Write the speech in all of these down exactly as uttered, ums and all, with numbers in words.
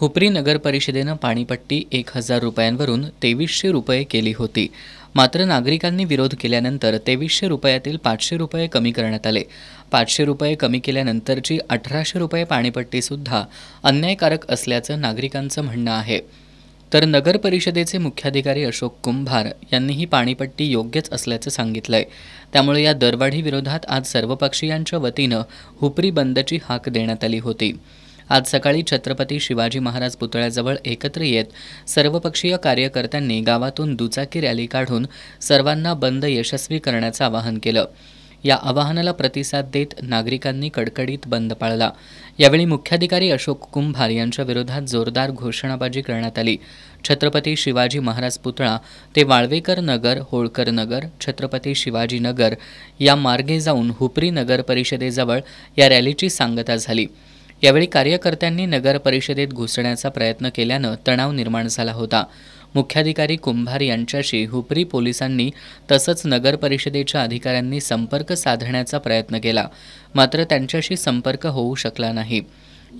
हुपरी नगर परिषदेनं पाणीपट्टी एक हजार रुपयांवरून तेवीसशे रुपये केली होती, मात्र नागरिकांनी विरोध केल्यानंतर तेवीसशे रुपयातील पाचशे रुपये कमी करण्यात आले। पाचशे रुपये कमी केल्यानंतरची अठराशे रुपये पाणीपट्टीसुद्धा अन्यायकारक असल्याचं नागरिकांचं म्हणणं आहे। तर नगर परिषदेचे मुख्याधिकारी अशोक कुंभार यांनी ही पाणीपट्टी योग्यच असल्याचं सांगितलंय। त्यामुळे या दरवाढी विरोधात आज सर्वपक्षीयांच्या वतीनं हुपरी बंदची हाक देण्यात आली होती। आज सकाळी छत्रपती शिवाजी महाराज पुतळ्याजवळ एकत्र येत सर्वपक्षीय कार्यकर्त्यांनी गावातून दुचाकी रॅली काढून सर्वांना बंद यशस्वी करण्याचे आवाहन केलं। या आवाहनाला प्रतिसाद देत नागरिकांनी कडकडीत बंद पाळला। यावेळी मुख्याधिकारी अशोक कुंभार यांच्या विरोधात जोरदार घोषणाबाजी करण्यात आली। छत्रपती शिवाजी महाराज पुतळा ते वाळवेकर नगर, होळकर नगर, छत्रपती शिवाजी नगर या मार्गे जाऊन हुपरी नगर परिषदेजवळ या रॅलीची सांगता झाली। यावेळी कार्यकर्त्यांनी नगर परिषदेत घुसण्याचा प्रयत्न केल्याने तणाव निर्माण झाला होता। मुख्याधिकारी कुंभार यांच्याशी हुपरी पोलिसांनी तसंच नगर परिषदेच्या अधिकाऱ्यांनी संपर्क साधण्याचा प्रयत्न केला, मात्र त्यांच्याशी संपर्क होऊ शकला नाही।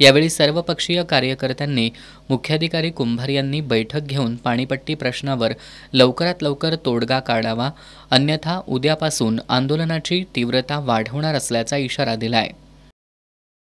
यावेळी सर्वपक्षीय कार्यकर्त्यांनी मुख्याधिकारी कुंभार यांनी बैठक घेऊन पाणीपट्टी प्रश्नावर लवकरात लवकर तोडगा काढावा, अन्यथा उद्यापासून आंदोलनाची तीव्रता वाढवणार असल्याचा इशारा दिलाय।